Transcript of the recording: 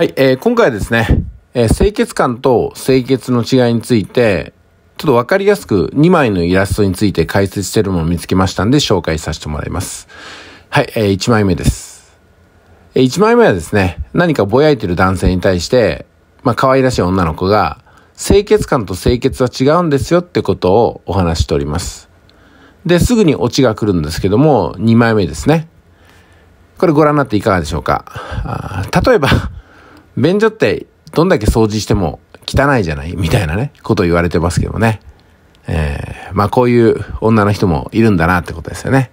はい、今回はですね、清潔感と清潔の違いについて、ちょっとわかりやすく2枚のイラストについて解説しているのを見つけましたんで紹介させてもらいます。はい、1枚目です。1枚目はですね、何かぼやいてる男性に対して、可愛らしい女の子が、清潔感と清潔は違うんですよってことをお話しております。で、すぐにオチが来るんですけども、2枚目ですね。これご覧になっていかがでしょうか。例えば、便所ってどんだけ掃除しても汚いじゃないみたいなね、ことを言われてますけどもね。こういう女の人もいるんだなってことですよね。